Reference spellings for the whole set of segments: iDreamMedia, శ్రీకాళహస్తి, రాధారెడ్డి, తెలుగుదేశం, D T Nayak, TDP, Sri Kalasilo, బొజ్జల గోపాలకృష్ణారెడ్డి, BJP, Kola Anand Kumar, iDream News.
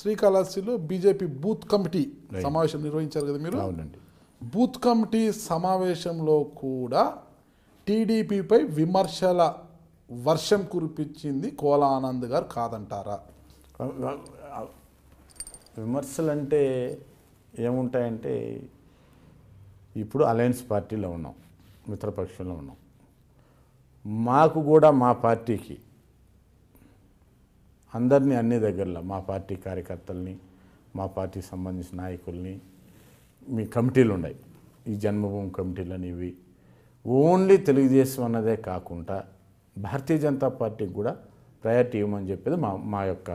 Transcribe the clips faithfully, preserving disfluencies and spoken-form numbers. Sri Kalasilo B J P Booth Committee Samavesham nirvahincharu kada meeru Booth Committee Samaveshamlo kuda T D P pai vimarshala varsham kuripinchindi Kola Anand garu kadantara విమర్శలు అంటే ఏముంటాయంటే ఇప్పుడు alliance పార్టీలో ఉన్నాం మిత్రపక్షంలో ఉన్నాం మాకు కూడా మా పార్టీకి అందరినీ అన్ని దగ్గరలో మా పార్టీ కార్యకర్తల్ని మా పార్టీకి సంబంధించిన నాయకుల్ని మీ కమిటీలు ఉన్నాయి ఈ జన్మభూమి కమిటీలు అనేవి ఓన్లీ తెలుగుదేశం అన్నదే కాకుండా భారతీయ జనతా పార్టీకి కూడా ప్రయారిటీ ఇవ్వమని చెప్పేది మా మా యొక్క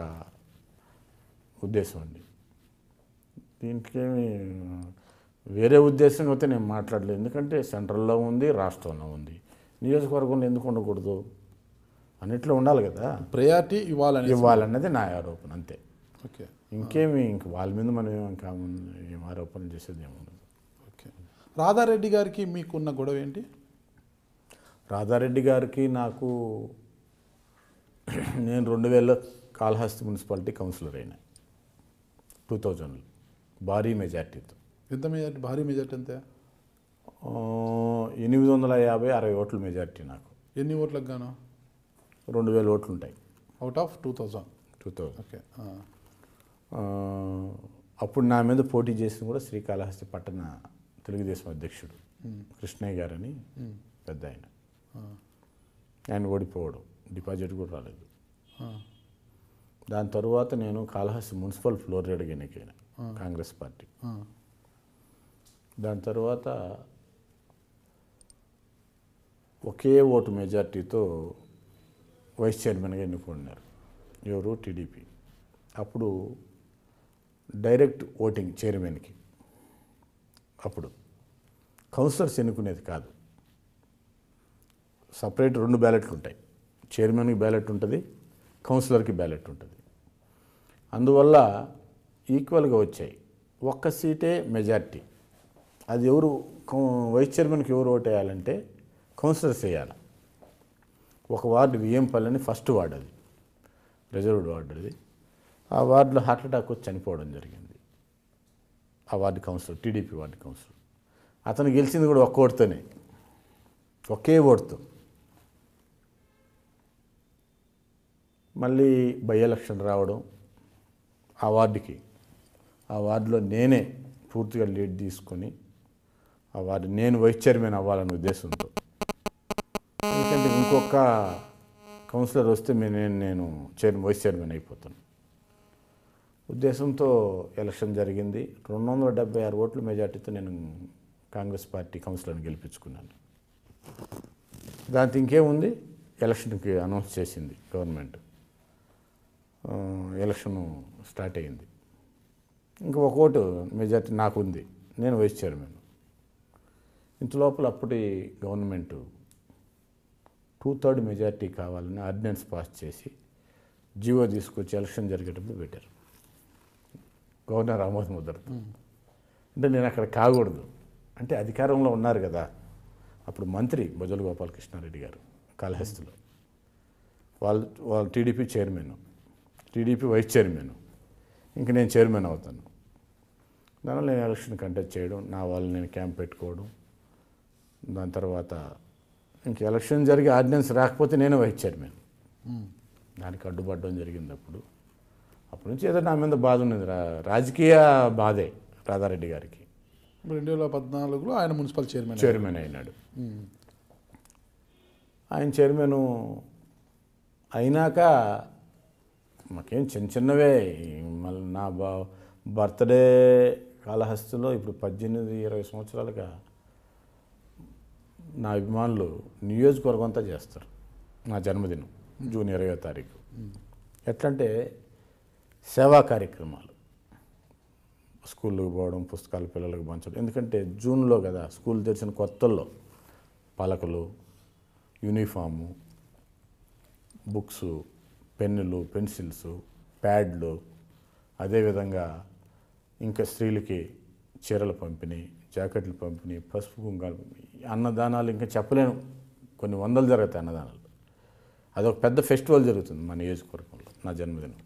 ఉద్దేశం అండి దీనికేమి వేరే ఉద్దేశంగా అయితే నేను మాట్లాడలేదు ఎందుకంటే సెంట్రల్లో ఉంది రాష్ట్రంలో ఉంది నియోజకవర్గంలో ఎందుకు ఉండకూడదు అన్నిట్లో ఉండాలి కదా ప్రయారిటీ ఇవ్వాలని ఇవ్వాలన్నది నా ఆరోపణ అంతే ఓకే ఇంకేమి ఇంక వాళ్ళ మీద మనం ఏం ఆరోపణ చేసేది ఏముండదు ఓకే రాధారెడ్డి గారికి మీకున్న గొడవ ఏంటి రాధారెడ్డి గారికి నాకు నేను రెండు వేల కాళహస్తి మున్సిపాలిటీ కౌన్సిలర్ అయినా టూ థౌజండ్లో భారీ మెజార్టీతో ఎంత మెజార్టీ భారీ మెజార్టీ అంతే ఎనిమిది వందల యాభై అరవై ఓట్ల మెజార్టీ నాకు ఎన్ని ఓట్లకు గాను రెండు వేల ఓట్లు ఉంటాయి out of two thousand two thousand okay అప్పుడు నా మీద పోటీ చేసిన కూడా శ్రీకాళహస్తి పట్టణ తెలుగుదేశం అధ్యక్షుడు కృష్ణయ్య గారని పెద్ద ఆయన ఆయన ఓడిపోవడం డిపాజిట్ కూడా రాలేదు దాని తర్వాత నేను కాళహస్తి మున్సిపల్ ఫ్లోర్ లీడర్గా ఎన్నికైనా కాంగ్రెస్ పార్టీ దాని తర్వాత ఒకే ఓటు మెజార్టీతో వైస్ చైర్మన్గా ఎన్నుకున్నారు ఎవరు టీడీపీ అప్పుడు డైరెక్ట్ ఓటింగ్ చైర్మన్కి అప్పుడు కౌన్సిలర్స్ ఎన్నుకునేది కాదు సపరేట్ రెండు బ్యాలెట్లు ఉంటాయి చైర్మన్కి బ్యాలెట్ ఉంటుంది కౌన్సిలర్కి బ్యాలెట్ ఉంటుంది అందువల్ల ఈక్వల్గా వచ్చాయి ఒక్క సీటే మెజార్టీ అది ఎవరు వైస్ చైర్మన్కి ఎవరు ఓటు వేయాలంటే కౌన్సిలర్స్ వేయాలి ఒక వార్డు విఎంపల్లి అని ఫస్ట్ వార్డు అది రిజర్వ్డ్ వార్డు అది ఆ వార్డులో హార్ట్ అటాక్ వచ్చి చనిపోవడం జరిగింది ఆ ward councillor TDP ward councillor అతను గెలిచింది కూడా ఒక్క ఓటుతోనే ఒకే ఓటుతో మళ్ళీ బై ఎలక్షన్ రావడం ఆ వార్డుకి ఆ వార్డులో నేనే పూర్తిగా లీడ్ తీసుకొని ఆ వార్డు నేను వైస్ చైర్మన్ అవ్వాలనే ఉద్దేశంతో ఎందుకంటే ఇంకొక కౌన్సిలర్ వస్తే నేను నేను చైర్ వైస్ చైర్మన్ అయిపోతాను ఉద్దేశంతో ఎలక్షన్ జరిగింది రెండు వందల డెబ్బై ఆరు ఓట్ల మెజార్టీతో నేను కాంగ్రెస్ పార్టీ కౌన్సిలర్ని గెలిపించుకున్నాను దాంతో ఇంకేముంది ఎలక్షన్కి అనౌన్స్ చేసింది గవర్నమెంట్ ఎలక్షన్ స్టార్ట్ అయ్యింది ఇంకా ఒక ఓటు మెజార్టీ నాకు ఉంది నేను వైస్ చైర్మన్ ఇంతలోపల అప్పటి గవర్నమెంటు టూ థర్డ్ మెజార్టీ కావాలని ఆర్డినెన్స్ పాస్ చేసి జీవో తీసుకొచ్చి ఎలక్షన్ జరిగేటప్పుడు పెట్టారు గవర్నర్ ఆమోద ముద్ర అంటే నేను అక్కడ కాకూడదు అంటే అధికారంలో ఉన్నారు కదా అప్పుడు మంత్రి బొజ్జల గోపాలకృష్ణారెడ్డి గారు కాళహస్తిలో వాళ్ళు వాళ్ళు TDP chairman TDP vice chairman ఇంక నేను చైర్మన్ అవుతాను దానివల్ల నేను ఎలక్షన్ కంటెస్ట్ చేయడం నా వాళ్ళు నేను క్యాంప్ పెట్టుకోవడం దాని తర్వాత ఇంక ఎలక్షన్ జరిగి ఆర్డినెన్స్ రాకపోతే నేను వైస్ చైర్మన్ దానికి అడ్డుపడడం జరిగింది అప్పుడు అప్పటి నుంచి ఏదో నా మీద బాధ ఉన్నది రాజకీయ బాధే రాధారెడ్డి గారికి రెండు వేల పద్నాలుగులో ఆయన మున్సిపల్ చైర్మన్ చైర్మన్ అయినాడు ఆయన చైర్మన్ అయినాక మాకేం చిన్న చిన్నవే మళ్ళీ నా బా బర్త్డే కాళహస్తిలో ఇప్పుడు పద్దెనిమిది ఇరవై సంవత్సరాలుగా నా అభిమానులు నియోజకవర్గం అంతా చేస్తారు నా జన్మదినం జూన్ ఇరవై తారీఖు ఎట్లంటే సేవా కార్యక్రమాలు స్కూళ్ళకు పోవడం పుస్తకాలు పిల్లలకు పంచడం ఎందుకంటే జూన్లో కదా స్కూల్ తెరిచిన కొత్తల్లో పలకలు యూనిఫాము బుక్సు పెన్నులు పెన్సిల్స్ ప్యాడ్లు అదేవిధంగా ఇంకా స్త్రీలకి చీరలు పంపిణీ జాకెట్లు పంపిణీ పసుపు కుంకాలు అన్నదానాలు ఇంకా చెప్పలేను కొన్ని వందలు జరుగుతాయి అన్నదానాలు అదొక పెద్ద ఫెస్టివల్ జరుగుతుంది మా నియోజకవర్గంలో నా జన్మదినం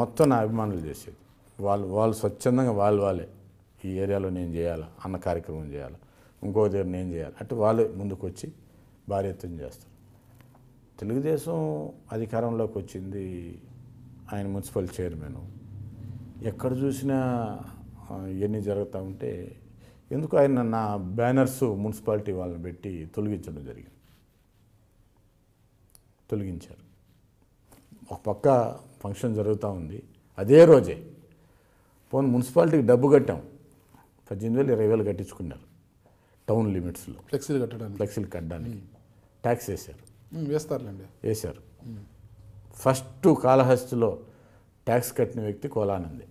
మొత్తం నా అభిమానులు చేసేది వాళ్ళు వాళ్ళు స్వచ్ఛందంగా వాళ్ళు వాళ్ళే ఈ ఏరియాలో నేను చేయాలా అన్న కార్యక్రమం చేయాలి ఇంకో దగ్గర నేను చేయాలి అంటే వాళ్ళే ముందుకు వచ్చి భారీ ఎత్తున చేస్తారు. తెలుగుదేశం అధికారంలోకి వచ్చింది ఆయన మున్సిపల్ చైర్మన్ ఎక్కడ చూసినా ఇవన్నీ జరుగుతూ ఉంటే ఎందుకు ఆయన నా బ్యానర్స్ మున్సిపాలిటీ వాళ్ళని పెట్టి తొలగించడం జరిగింది. తొలగించారు. ఒక పక్క ఫంక్షన్ జరుగుతూ ఉంది అదే రోజే పోనీ మున్సిపాలిటీకి డబ్బు కట్టాం పద్దెనిమిది వేలు ఇరవై వేలు కట్టించుకున్నారు టౌన్ లిమిట్స్లో ఫ్లెక్సీలు కట్టడానికి ఫ్లెక్సీలు కట్టడానికి ట్యాక్స్ వేశారు వేస్తారులేండి వేశారు. ఫస్ట్ కాళహస్తిలో ట్యాక్స్ కట్టిన వ్యక్తి కోలానంది.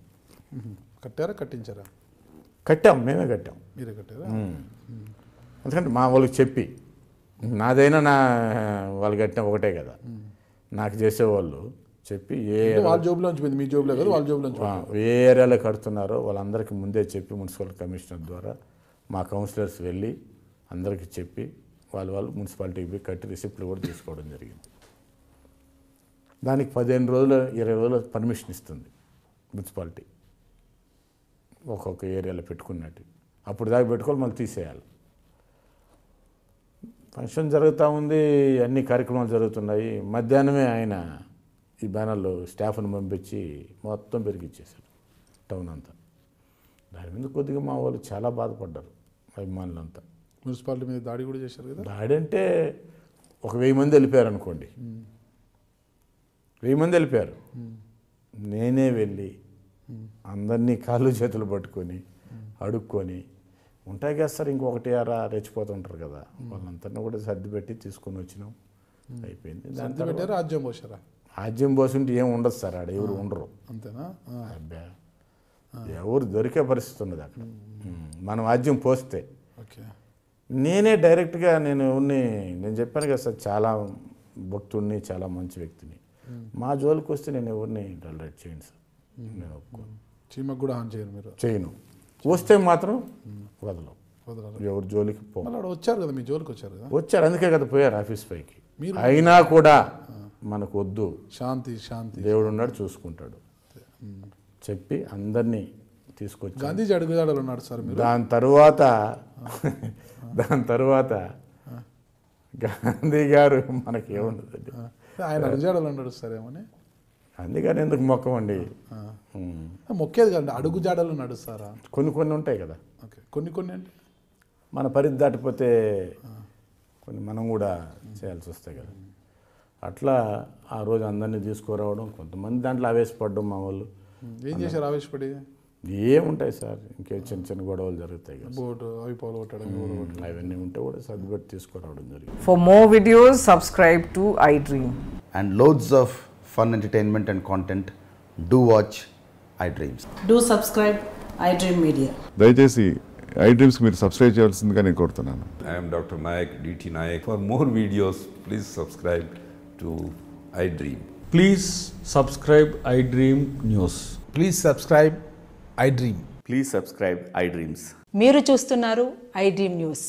కట్టారా కట్టించారా? కట్టాం మేమే కట్టాం. మీరే కట్టారా? ఎందుకంటే మా వాళ్ళకి చెప్పి నాదైనా నా వాళ్ళు కట్టిన ఒకటే కదా నాకు చేసేవాళ్ళు చెప్పి ఏ వాళ్ళ జాబ్లో మీ జాబ్లో కదా వాళ్ళ జాబ్లో ఏ ఏరియాలో కడుతున్నారో వాళ్ళందరికీ ముందే చెప్పి మున్సిపల్ కమిషనర్ ద్వారా మా కౌన్సిలర్స్ వెళ్ళి అందరికీ చెప్పి వాళ్ళు వాళ్ళు మున్సిపాలిటీకి పోయి కట్టి రిసిప్ట్లు కూడా తీసుకోవడం జరిగింది. దానికి పదిహేను రోజులు ఇరవై రోజులు పర్మిషన్ ఇస్తుంది మున్సిపాలిటీ ఒక్కొక్క ఏరియాలో పెట్టుకున్నట్టు. అప్పుడు దాకా పెట్టుకోవాలి మళ్ళీ తీసేయాలి. ఫంక్షన్ జరుగుతూ ఉంది అన్ని కార్యక్రమాలు జరుగుతున్నాయి మధ్యాహ్నమే ఆయన ఈ బ్యానర్లో స్టాఫ్ను పంపించి మొత్తం పెరిగిచ్చేశారు టౌన్ అంతా. దాని మీద కొద్దిగా మా వాళ్ళు చాలా బాధపడ్డారు అభిమానులు అంతా. మున్సిపాలిటీ మీద దాడి కూడా చేశారు కదా? దాడి అంటే ఒక వెయ్యి మంది వెళ్ళిపోయారు అనుకోండి. వెయ్యి మంది వెళ్ళిపోయారు. నేనే వెళ్ళి అందరినీ కాళ్ళు చేతులు పట్టుకొని అడుక్కొని ఉంటాయి కదా సార్ ఇంకొకటి అరా రెచ్చిపోతుంటారు కదా వాళ్ళంతా కూడా సర్దిపెట్టి తీసుకొని వచ్చినాం అయిపోయింది. దాంతో రాజ్యం పోసారా? రాజ్యం పోసుంటే ఏం ఉండదు సార్ ఆడ ఎవరు ఉండరు అంతేనా? అబ్బా ఎవరు దొరికే పరిస్థితి ఉండదు అక్కడ మనం రాజ్యం పోస్తే. నేనే డైరెక్ట్గా నేను ఎవరిని నేను చెప్పాను కదా సార్ చాలా భక్తుడిని చాలా మంచి వ్యక్తిని మా జోలికి వస్తే నేను ఎవరిని టాలరేట్ చేయను సార్. నేను ఒప్పుకోను చీమకు కూడా హాని చేయను మీరు చేయను వస్తే మాత్రం వదలం వదలం ఎవరు జోలికి పోవాలి. వచ్చారు కదా మీ జోలికి వచ్చారు కదా? వచ్చారు అందుకే కదా పోయారు ఆఫీస్ పైకి. అయినా కూడా మనకు వద్దు శాంతి శాంతి దేవుడు ఉన్నాడు చూసుకుంటాడు చెప్పి అందరినీ తీసుకొచ్చి గాంధీజీ అడుగుదాడలు ఉన్నాడు సార్. దాని తర్వాత దాని తర్వాత గాంధీ గారు మనకి ఏముండదండి ఆయన అడుగుజాడలు ఉన్నాడు సార్ ఏమని అందుకని ఎందుకు మొక్కమండి మొక్కేది కదండి అడుగు జాడలు నడుస్తారా? కొన్ని కొన్ని ఉంటాయి కదా ఓకే కొన్ని కొన్ని అంటే మన పరిధి దాటిపోతే కొన్ని మనం కూడా చేయాల్సి వస్తాయి కదా. అట్లా ఆ రోజు అందరినీ తీసుకురావడం కొంతమంది దాంట్లో ఆవేశపడ్డం మా వాళ్ళు. ఏం చేశారు ఆవేశపడి? ఏముంటాయి సార్ ఇంకే చిన్న చిన్న గొడవలు జరుగుతాయి కదా బోటు అవి పోలగొట్టడం అవన్నీ ఉంటే కూడా సర్దుబెట్టి తీసుకురావడం జరిగింది. For more videos subscribe to iDream and loads of fun entertainment and content, do watch iDreams. Do subscribe iDream Media. దయచేసి iDreams మీరు సబ్స్క్రైబ్ చేయాల్సిందిగా నేను కోరుతున్నాను. I am Doctor Nayak, D T Nayak. For more videos, please subscribe to iDream. Please subscribe iDream News. Please subscribe iDream. Please subscribe iDreams. మీరు చూస్తున్నారు iDream News.